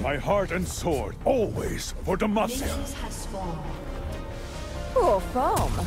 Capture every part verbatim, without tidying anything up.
My heart and sword, always for Demacia. Poor form.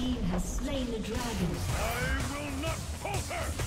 team has slain the dragon. I will not falter!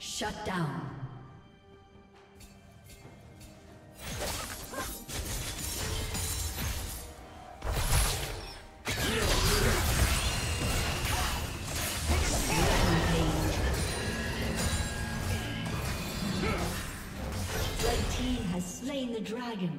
Shut down. Red team has slain the dragon.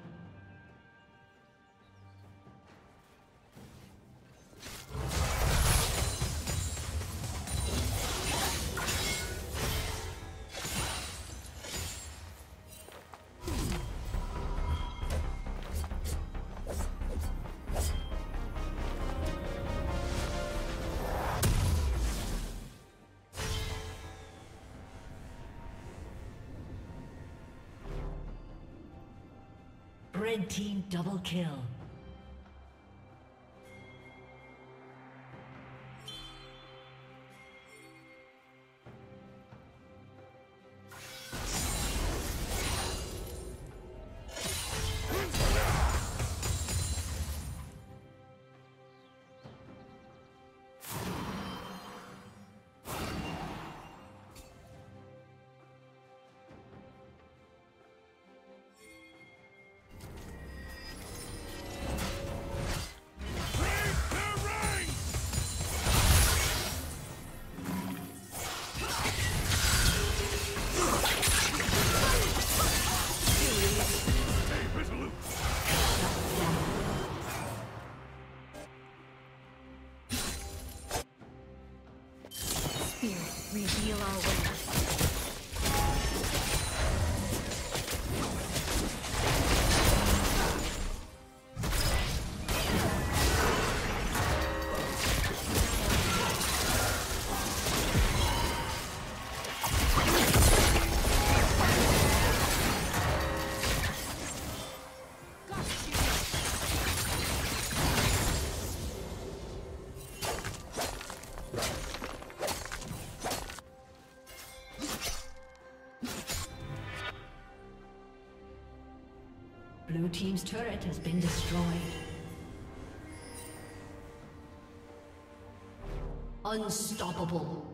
Red team double kill. Reveal our way. Blue team's turret has been destroyed. Unstoppable.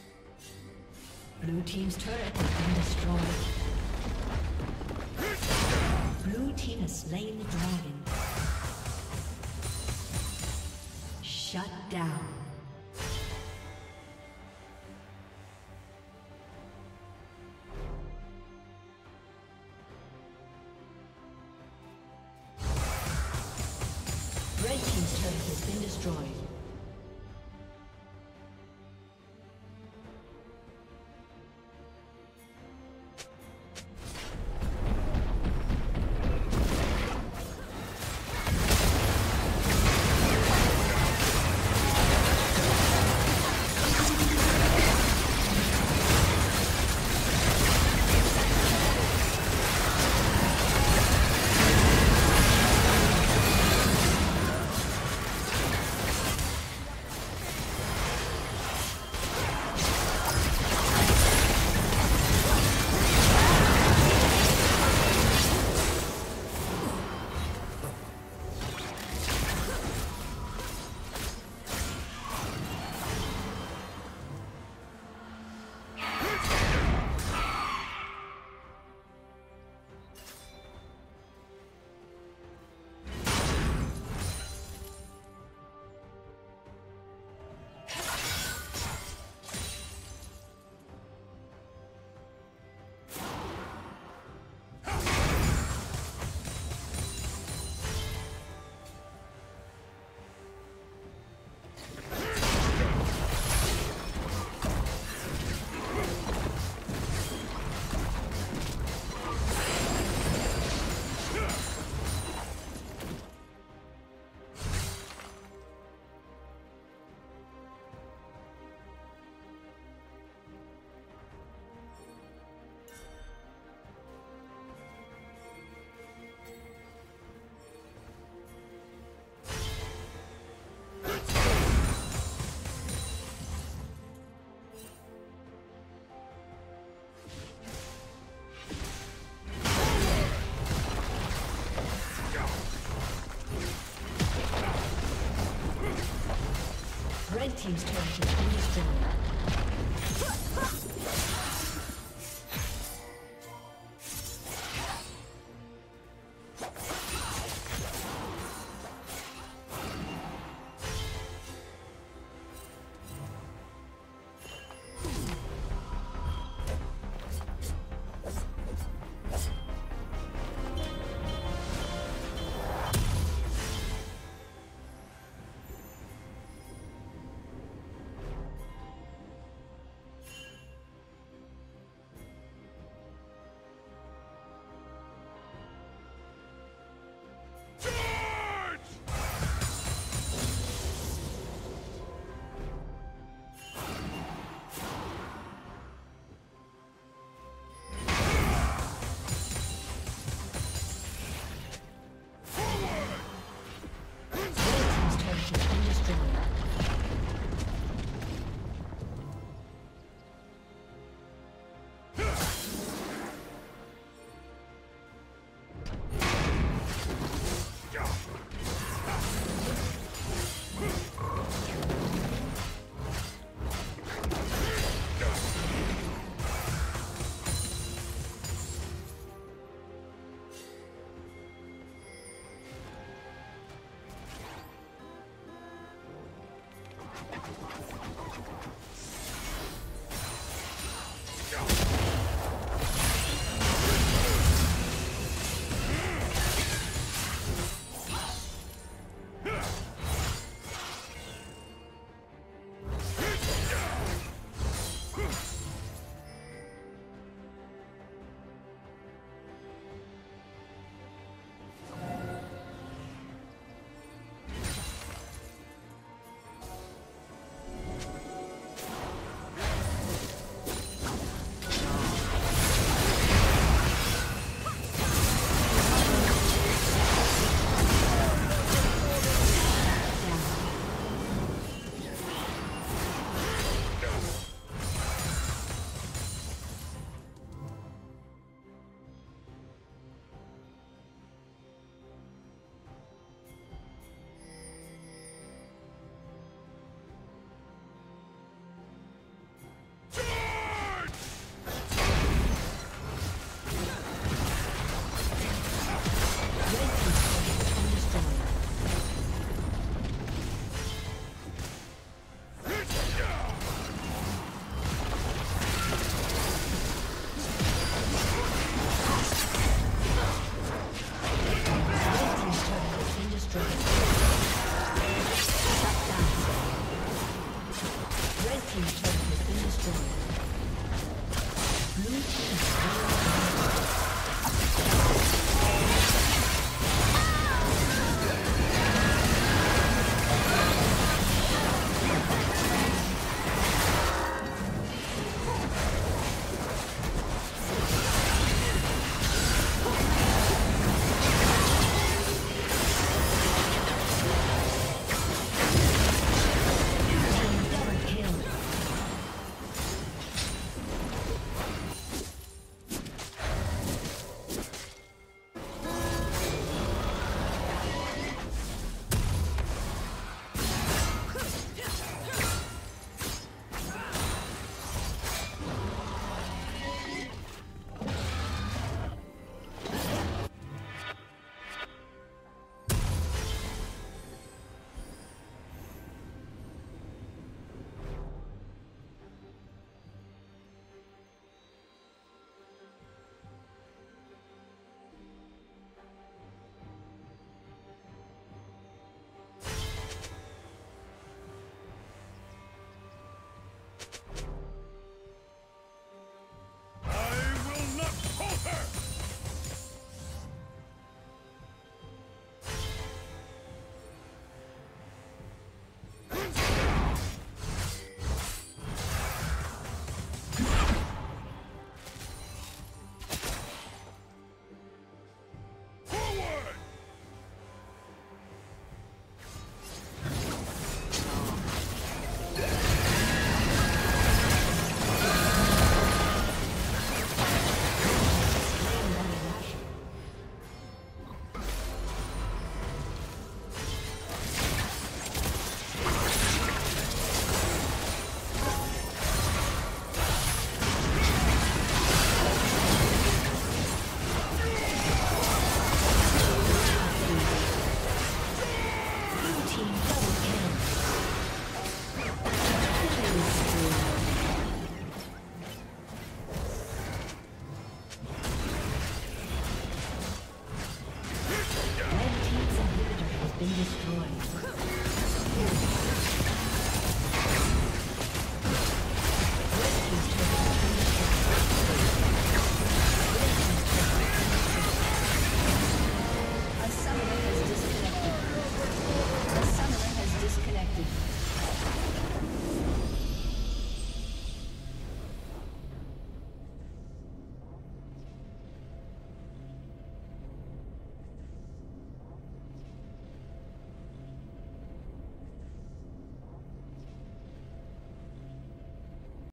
been destroyed. Blue team's turret has been destroyed. Blue team has slain the dragon. Shut down. Red team's turret has been destroyed. team's turret has been destroyed.